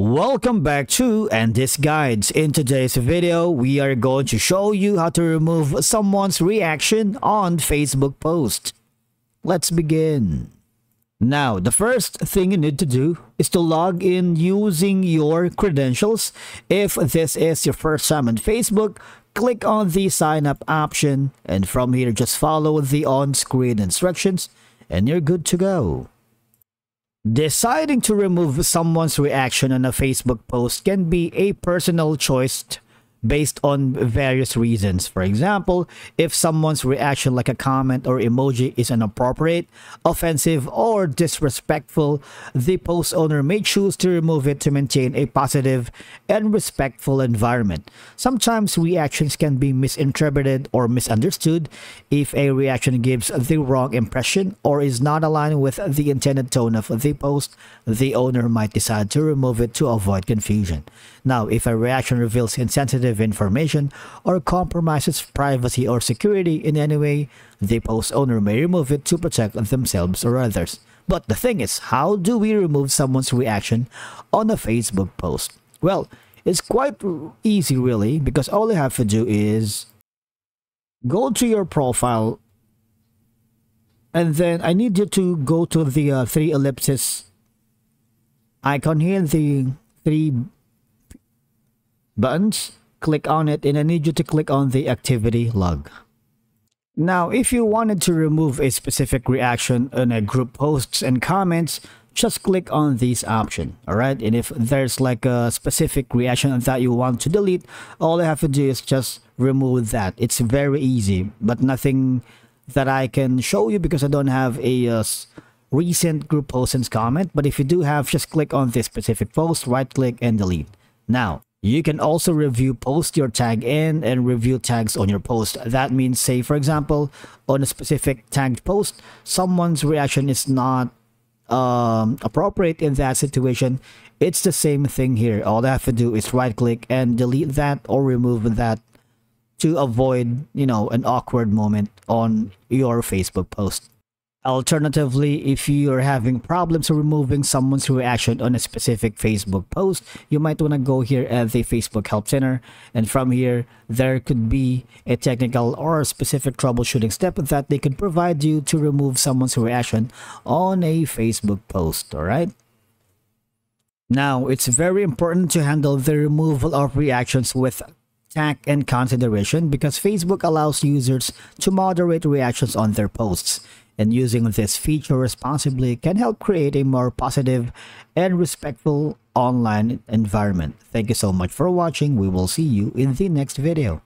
Welcome back to Andy's Guides. In today's video, we are going to show you how to remove someone's reaction on Facebook post. Let's begin. Now, the first thing you need to do is to log in using your credentials. If this is your first time on Facebook, click on the sign up option, and from here just follow the on-screen instructions and you're good to go. Deciding to remove someone's reaction on a Facebook post can be a personal choice based on various reasons. For example, if someone's reaction like a comment or emoji is inappropriate, offensive, or disrespectful, the post owner may choose to remove it to maintain a positive and respectful environment. Sometimes reactions can be misinterpreted or misunderstood. If a reaction gives the wrong impression or is not aligned with the intended tone of the post, the owner might decide to remove it to avoid confusion. Now, if a reaction reveals insensitive information or compromises privacy or security in any way, the post owner may remove it to protect themselves or others. But the thing is, how do we remove someone's reaction on a Facebook post? Well, it's quite easy really, because all you have to do is go to your profile, and then I need you to go to the three ellipses icon here, the three buttons. Click on it, and I need you to click on the activity log. Now, if you wanted to remove a specific reaction on a group posts and comments, just click on this option, all right? And if there's like a specific reaction that you want to delete, all you have to do is just remove that. It's very easy, but nothing that I can show you because I don't have a recent group posts and comment. But if you do have, just click on this specific post, right-click, and delete. Now, you can also review posts you're tagged in and review tags on your post. That means, say for example, on a specific tagged post, someone's reaction is not appropriate in that situation. It's the same thing here. All I have to do is right click and delete that or remove that to avoid, you know, an awkward moment on your Facebook post. Alternatively, if you're having problems removing someone's reaction on a specific Facebook post, you might want to go here at the Facebook Help Center, and from here there could be a technical or specific troubleshooting step that they could provide you to remove someone's reaction on a Facebook post. All right. Now, it's very important to handle the removal of reactions with tact and consideration, because Facebook allows users to moderate reactions on their posts. And using this feature responsibly can help create a more positive and respectful online environment. Thank you so much for watching. We will see you in the next video.